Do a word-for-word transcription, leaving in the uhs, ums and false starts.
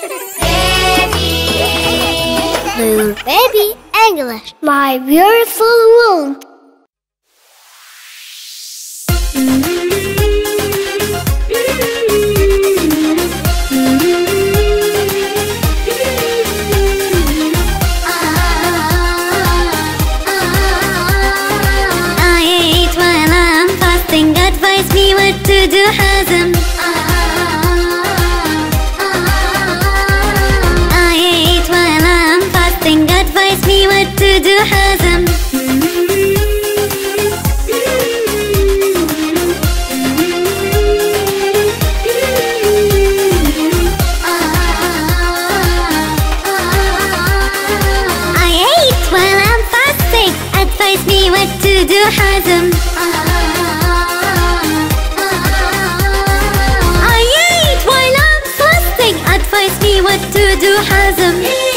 Toyor Baby English, my beautiful world. I hate when I'm fasting. Advise me what to do, Hazem. Hazem. I hate while I'm fasting. Advise me what to do, Hazem.